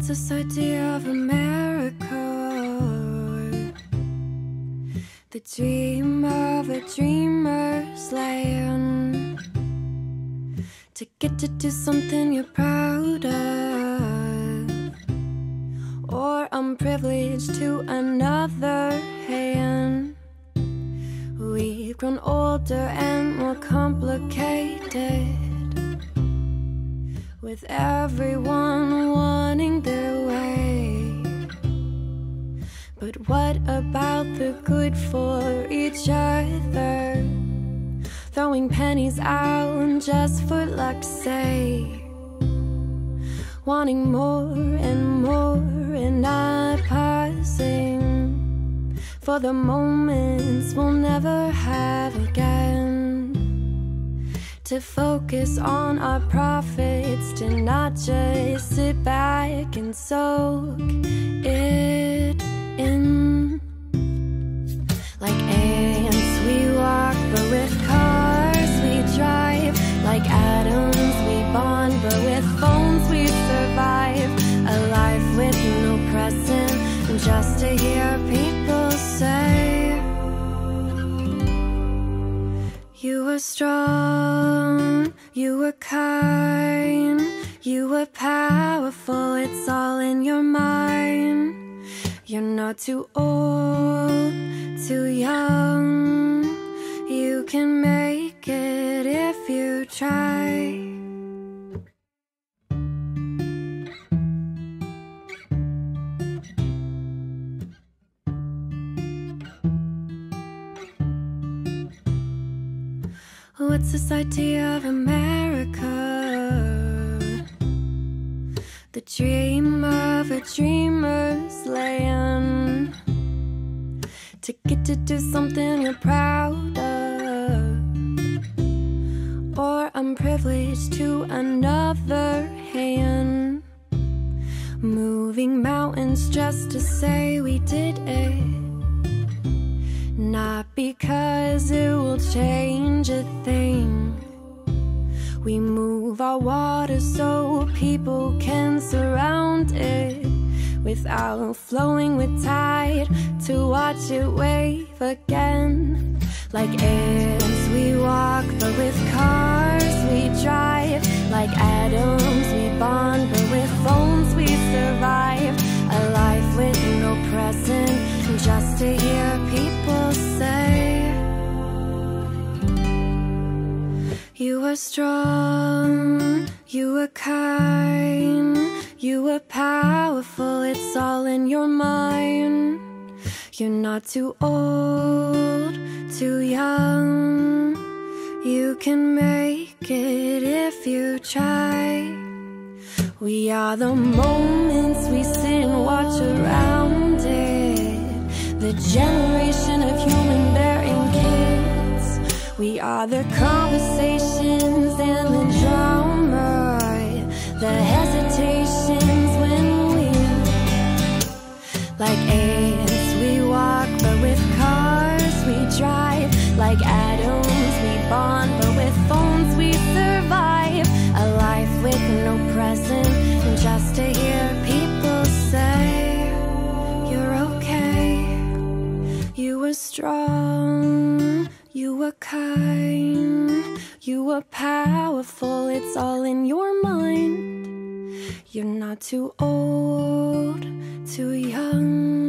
What's this idea of a miracle? The dream of a dreamer's lion, to get to do something you're proud of, or unprivileged to another hand. We've grown older and more complicated, with everyone wanting their way. But what about the good for each other? Throwing pennies out just for luck's sake, wanting more and not pausing for the moments we'll never have again. To focus on our profits, to not just sit back and soak it in. Like ants we walk, but with cars we drive. Like atoms we bond, but with phones we survive. A life with no present, just to hear people say, you were strong, you were kind, you were powerful, it's all in your mind. You're not too old, too young, you can make it if you try. What's this idea of America? The dream of a dreamer's land, to get to do something you're proud of, or unprivileged to another hand. Moving mountains just to say we did it, not because it will change a thing. We move our water so people can surround it, without flowing with tide to watch it wave again. Like ants we walk, but with cars we drive. Like atoms we bond, but with phones we survive. A life with no present, just to hear people say, you were strong, you were kind, you were powerful, it's all in your mind. You're not too old, too young, you can make it if you try. We are the moments we sit and watch around it, the generation of human bearing kids. We are the conversations and the drama, the hesitations when we, like ants we walk, but with cars we drive. Like atoms we bond, but with phones we survive. A life with no present, just to hear people say, you're okay. You were strong, you were kind, you were powerful, it's all in your mind. You're not too old, too young,